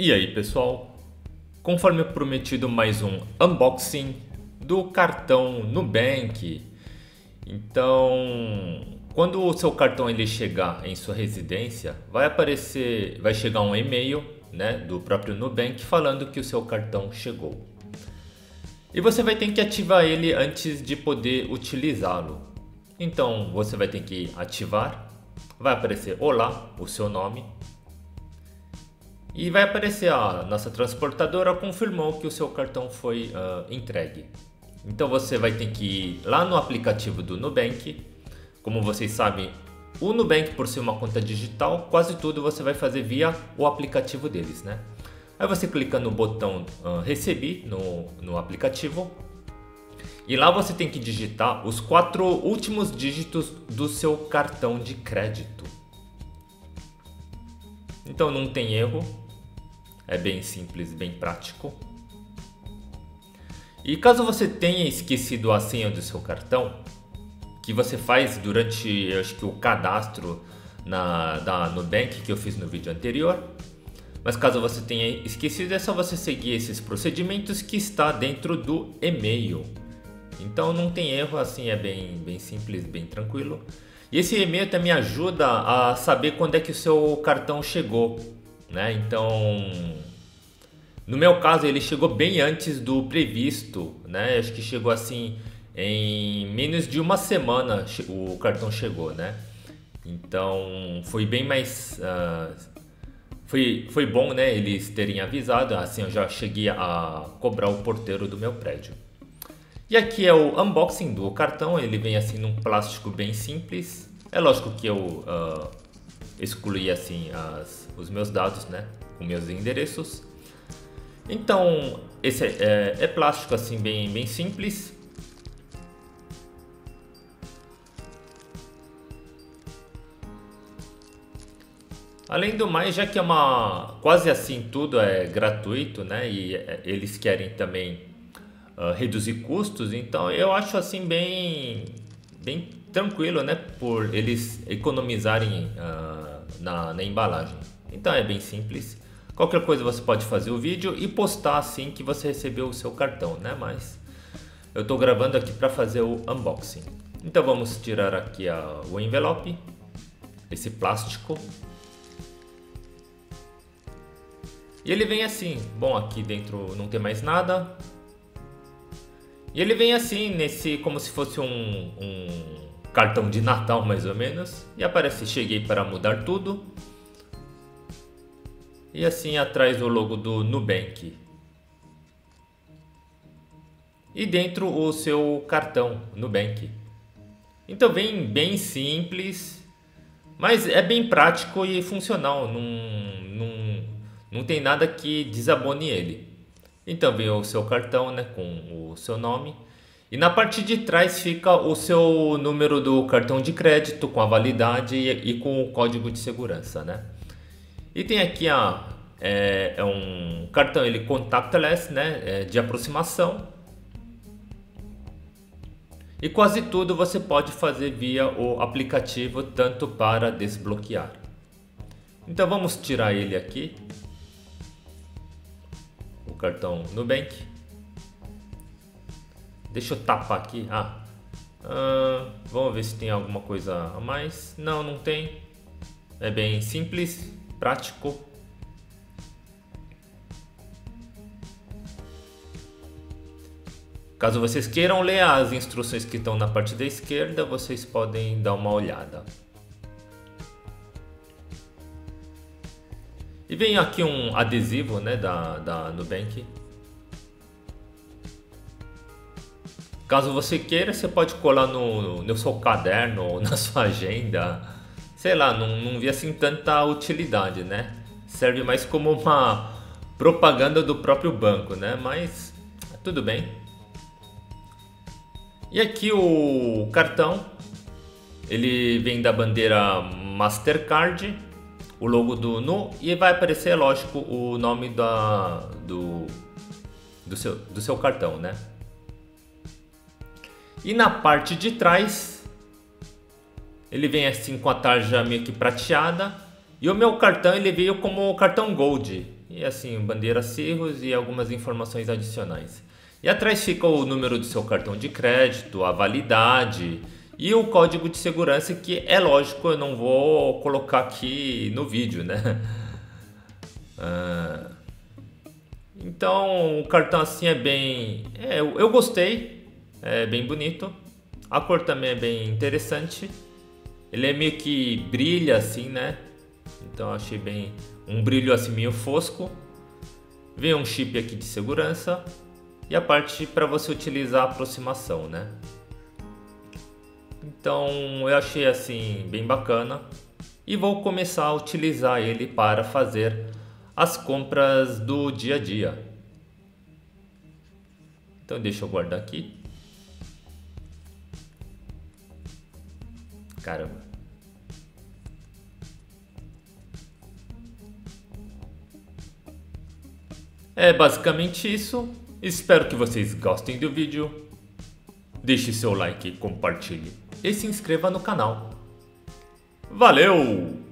E aí pessoal, conforme prometido, mais um unboxing do cartão Nubank. Então, quando o seu cartão ele chegar em sua residência, vai chegar um e-mail, né, do próprio Nubank falando que o seu cartão chegou. E você vai ter que ativar ele antes de poder utilizá-lo. Então, você vai ter que ativar, vai aparecer Olá, o seu nome. E vai aparecer a nossa transportadora confirmou que o seu cartão foi entregue. Então você vai ter que ir lá no aplicativo do Nubank. Como vocês sabem, o Nubank, por ser uma conta digital, quase tudo você vai fazer via o aplicativo deles, né? Aí você clica no botão recebi no aplicativo. E lá você tem que digitar os 4 últimos dígitos do seu cartão de crédito. Então não tem erro. É bem simples, bem prático. E caso você tenha esquecido a senha do seu cartão, que você faz durante, eu acho que o cadastro da Nubank que eu fiz no vídeo anterior, mas caso você tenha esquecido, é só você seguir esses procedimentos que está dentro do e-mail. Então não tem erro, assim é bem simples, bem tranquilo. E esse e-mail também ajuda a saber quando é que o seu cartão chegou, né? Então, no meu caso, ele chegou bem antes do previsto, né? Acho que chegou assim em menos de uma semana o cartão chegou, né? Então foi bem mais, foi bom, né? Eles terem avisado, assim eu já cheguei a cobrar o porteiro do meu prédio. E aqui é o unboxing do cartão, ele vem assim num plástico bem simples. É lógico que eu excluí assim os meus dados, né, os meus endereços. Então esse é plástico assim bem simples. Além do mais, já que é uma quase assim tudo é gratuito, né, e eles querem também reduzir custos, então eu acho assim bem tranquilo, né, por eles economizarem na embalagem. Então é bem simples. Qualquer coisa você pode fazer o vídeo e postar assim que você recebeu o seu cartão, né, mas eu estou gravando aqui para fazer o unboxing. Então vamos tirar aqui o envelope, esse plástico. E ele vem assim, bom, aqui dentro não tem mais nada. E ele vem assim, como se fosse um cartão de Natal, mais ou menos. E aparece, cheguei para mudar tudo. E assim atrás o logo do Nubank. E dentro o seu cartão Nubank. Então vem bem simples, mas é bem prático e funcional. Não tem nada que desabone ele. Então vem o seu cartão, né, com o seu nome. E na parte de trás fica o seu número do cartão de crédito, com a validade e com o código de segurança, né? E tem aqui é um cartão ele contactless, né, de aproximação. E quase tudo você pode fazer via o aplicativo, tanto para desbloquear. Então vamos tirar ele aqui. Cartão Nubank. Deixa eu tapar aqui. Vamos ver se tem alguma coisa a mais. Não tem. É bem simples, prático. Caso vocês queiram ler as instruções que estão na parte da esquerda, vocês podem dar uma olhada. E vem aqui um adesivo, né, da Nubank. Caso você queira, você pode colar no seu caderno ou na sua agenda. Sei lá, não vi assim tanta utilidade, né? Serve mais como uma propaganda do próprio banco, né? Mas tudo bem. E aqui o cartão. Ele vem da bandeira Mastercard. O logo do Nu e vai aparecer, lógico, o nome do seu cartão, né? E na parte de trás, ele vem assim com a tarja meio que prateada. E o meu cartão ele veio como cartão Gold. E e assim, bandeira Cirrus e algumas informações adicionais. E atrás fica o número do seu cartão de crédito, a validade e o código de segurança, que é lógico, eu não vou colocar aqui no vídeo, né? Então o cartão assim é bem... eu gostei, é bem bonito, a cor também é bem interessante, ele é meio que brilha assim, né? Então achei bem um brilho assim meio fosco. Vem um chip aqui de segurança e a parte para você utilizar a aproximação, né? Então eu achei assim bem bacana e vou começar a utilizar ele para fazer as compras do dia a dia. Então deixa eu guardar aqui. Caramba. É basicamente isso. Espero que vocês gostem do vídeo. Deixe seu like, compartilhe e se inscreva no canal. Valeu!